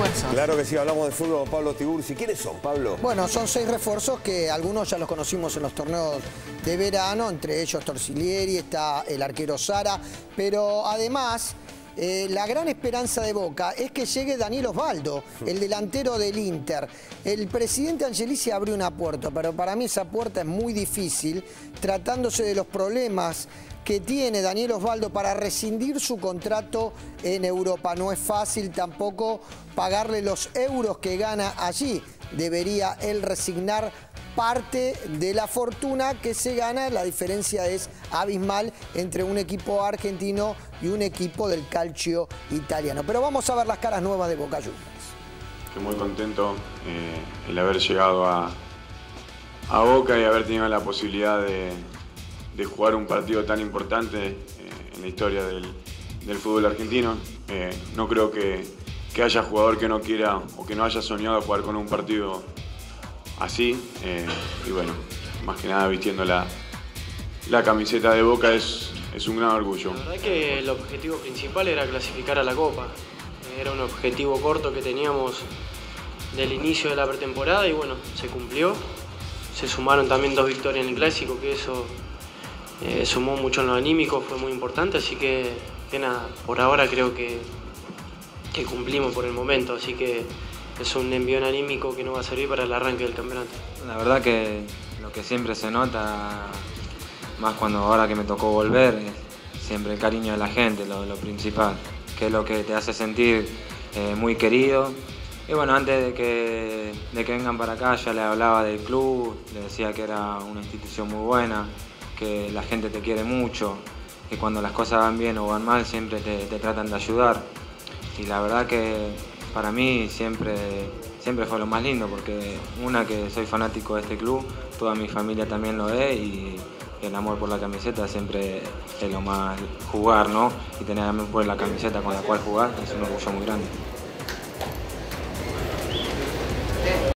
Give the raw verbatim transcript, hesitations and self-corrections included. refuerzos. Claro que sí, hablamos de fútbol con Pablo Tiburzi. ¿Quiénes son, Pablo? Bueno, son seis refuerzos que algunos ya los conocimos en los torneos de verano, entre ellos Torsiglieri, está el arquero Sara, pero además... Eh, la gran esperanza de Boca es que llegue Daniel Osvaldo, el delantero del Inter. El presidente Angelici abrió una puerta, pero para mí esa puerta es muy difícil, tratándose de los problemas que tiene Daniel Osvaldo para rescindir su contrato en Europa. No es fácil tampoco pagarle los euros que gana allí. Debería él resignar parte de la fortuna que se gana. La diferencia es abismal entre un equipo argentino y un equipo del calcio italiano. Pero vamos a ver las caras nuevas de Boca Juniors. Estoy muy contento eh, el haber llegado a, a Boca y haber tenido la posibilidad de, de jugar un partido tan importante eh, en la historia del, del fútbol argentino. Eh, no creo que, que haya jugador que no quiera o que no haya soñado jugar con un partido así, eh, y bueno, más que nada vistiendo la, la camiseta de Boca es, es un gran orgullo. La verdad es que el objetivo principal era clasificar a la Copa. Era un objetivo corto que teníamos del inicio de la pretemporada y bueno, se cumplió. Se sumaron también dos victorias en el Clásico, que eso eh, sumó mucho en lo anímico, fue muy importante, así que, que nada, por ahora creo que, que cumplimos por el momento, así que es un envión anímico que no va a servir para el arranque del campeonato. La verdad que lo que siempre se nota, más cuando ahora que me tocó volver, es siempre el cariño de la gente, lo, lo principal, que es lo que te hace sentir eh, muy querido. Y bueno, antes de que, de que vengan para acá ya le hablaba del club, le decía que era una institución muy buena, que la gente te quiere mucho, que cuando las cosas van bien o van mal siempre te, te tratan de ayudar. Y la verdad que... para mí siempre, siempre fue lo más lindo, porque una que soy fanático de este club, toda mi familia también lo es y el amor por la camiseta siempre es lo más, jugar, ¿no? Y tener amor por la camiseta con la cual jugar es un orgullo muy grande.